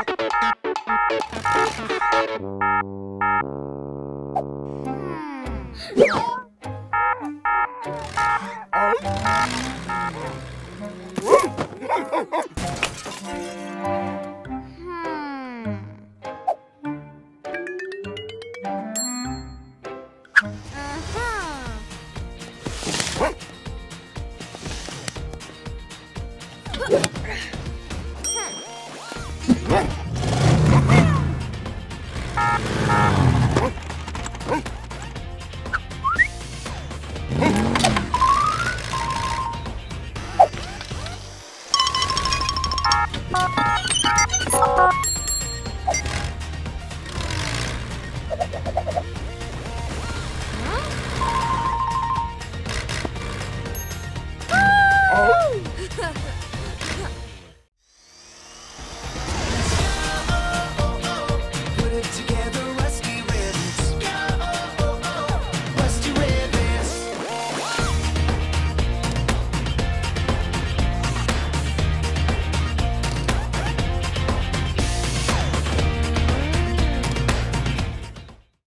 Huh? Oh!